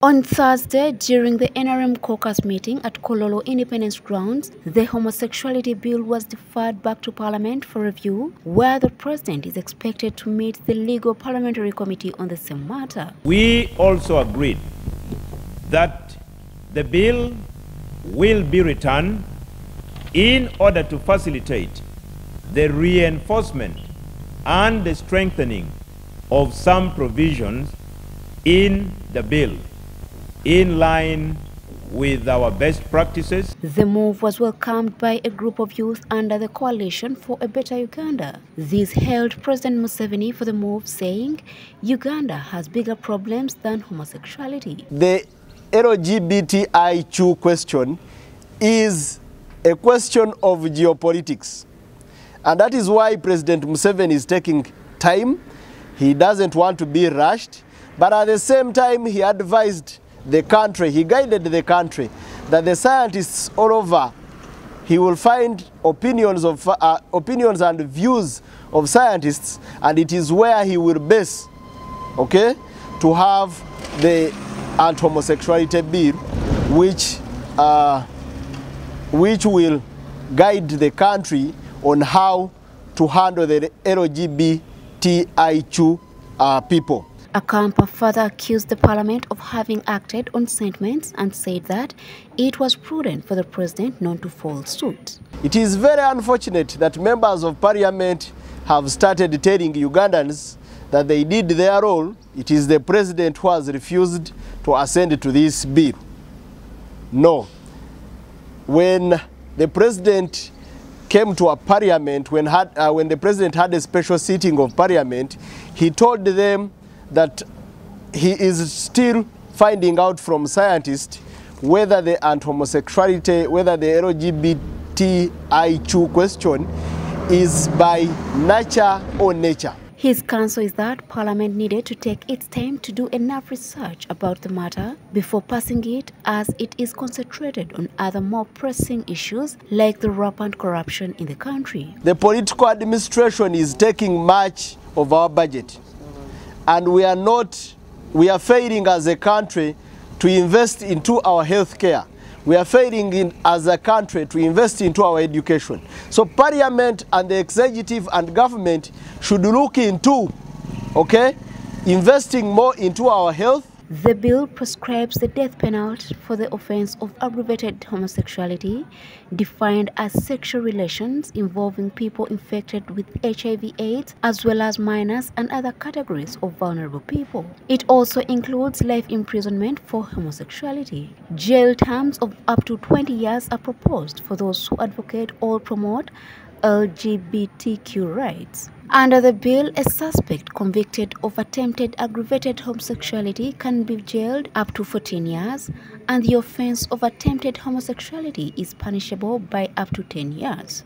On Thursday, during the NRM caucus meeting at Kololo Independence Grounds, the homosexuality bill was deferred back to Parliament for review, where the President is expected to meet the legal parliamentary committee on the same matter. We also agreed that the bill will be returned in order to facilitate the reinforcement and the strengthening of some provisions in the bill, in line with our best practices. The move was welcomed by a group of youth under the Coalition for a Better Uganda. These hailed President Museveni for the move, saying Uganda has bigger problems than homosexuality. The LGBTIQ question is a question of geopolitics, and that is why President Museveni is taking time. He doesn't want to be rushed, but at the same time he advised the country, he guided the country, that the scientists all over, he will find opinions and views of scientists, and it is where he will base, okay, to have the anti-homosexuality bill, which will guide the country on how to handle the LGBTIQ people. Akampa further accused the Parliament of having acted on sentiments and said that it was prudent for the President not to fall suit. It is very unfortunate that members of Parliament have started telling Ugandans that they did their role. It is the President who has refused to assent to this bill. No. When the President came to a Parliament, when the President had a special sitting of Parliament, he told them that he is still finding out from scientists whether the anti-homosexuality, whether the LGBTIQ question is by nature or nature. His counsel is that Parliament needed to take its time to do enough research about the matter before passing it, as it is concentrated on other more pressing issues like the rampant corruption in the country. The political administration is taking much of our budget, and we are failing as a country to invest into our health care. We are failing as a country to invest into our education. So Parliament and the executive and government should look into, okay, investing more into our health. The bill prescribes the death penalty for the offense of aggravated homosexuality, defined as sexual relations involving people infected with HIV/AIDS, as well as minors and other categories of vulnerable people. It also includes life imprisonment for homosexuality. Jail terms of up to 20 years are proposed for those who advocate or promote LGBTQ rights. Under the bill, a suspect convicted of attempted aggravated homosexuality can be jailed up to 14 years, and the offense of attempted homosexuality is punishable by up to 10 years.